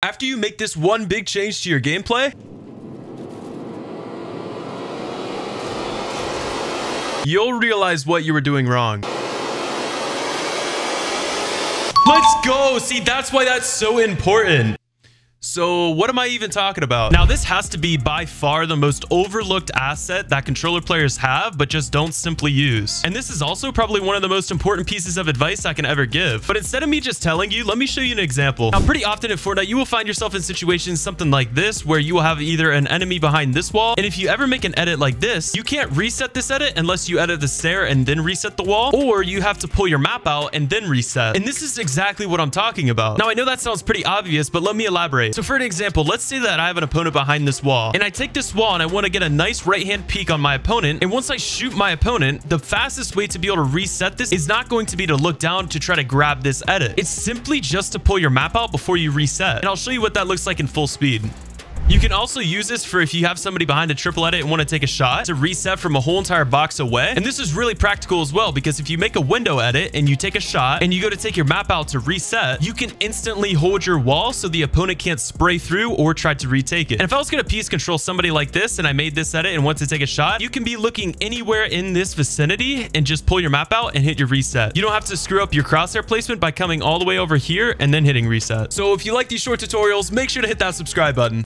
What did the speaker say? After you make this one big change to your gameplay, you'll realize what you were doing wrong. Let's go! See, that's why that's so important. So what am I even talking about? Now, this has to be by far the most overlooked asset that controller players have, but just don't simply use. And this is also probably one of the most important pieces of advice I can ever give. But instead of me just telling you, let me show you an example. Now, pretty often in Fortnite, you will find yourself in situations something like this, where you will have either an enemy behind this wall. And if you ever make an edit like this, you can't reset this edit unless you edit the stair and then reset the wall, or you have to pull your map out and then reset. And this is exactly what I'm talking about. Now, I know that sounds pretty obvious, but let me elaborate. So for an example, let's say that I have an opponent behind this wall, and I take this wall and I want to get a nice right hand peek on my opponent. And once I shoot my opponent, the fastest way to be able to reset this is not going to be to look down to try to grab this edit. It's simply just to pull your map out before you reset. And I'll show you what that looks like in full speed. You can also use this for if you have somebody behind a triple edit and want to take a shot to reset from a whole entire box away. And this is really practical as well, because if you make a window edit and you take a shot and you go to take your map out to reset, you can instantly hold your wall so the opponent can't spray through or try to retake it. And if I was going to piece control somebody like this and I made this edit and want to take a shot, you can be looking anywhere in this vicinity and just pull your map out and hit your reset. You don't have to screw up your crosshair placement by coming all the way over here and then hitting reset. So if you like these short tutorials, make sure to hit that subscribe button.